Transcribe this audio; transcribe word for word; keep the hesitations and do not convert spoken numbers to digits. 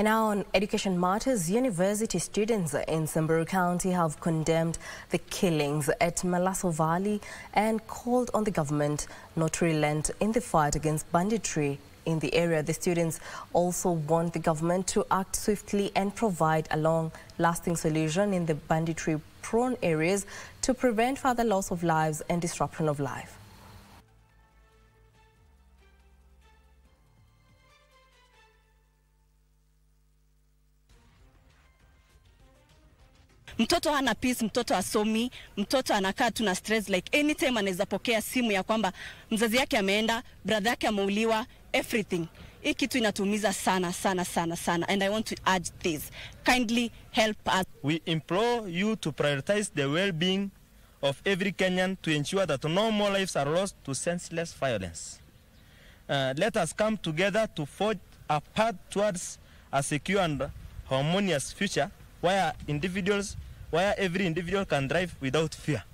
And now on Education Matters, university students in Samburu County have condemned the killings at Malaso Valley and called on the government not to relent in the fight against banditry in the area. The students also want the government to act swiftly and provide a long-lasting solution in the banditry-prone areas to prevent further loss of lives and disruption of life. Mtoto hana peace, mtoto asomi, mtoto anakaa tuna stress, like anytime anaweza pokea simu ya kwamba mzazi yake ameenda, brother yake ameuliwa, everything. Hii kitu inatumiza sana sana sana sana, and I want to urge this. Kindly help us. We implore you to prioritize the well-being of every Kenyan to ensure that no more lives are lost to senseless violence. Uh, let us come together to forge a path towards a secure and harmonious future where individuals, where every individual can thrive without fear.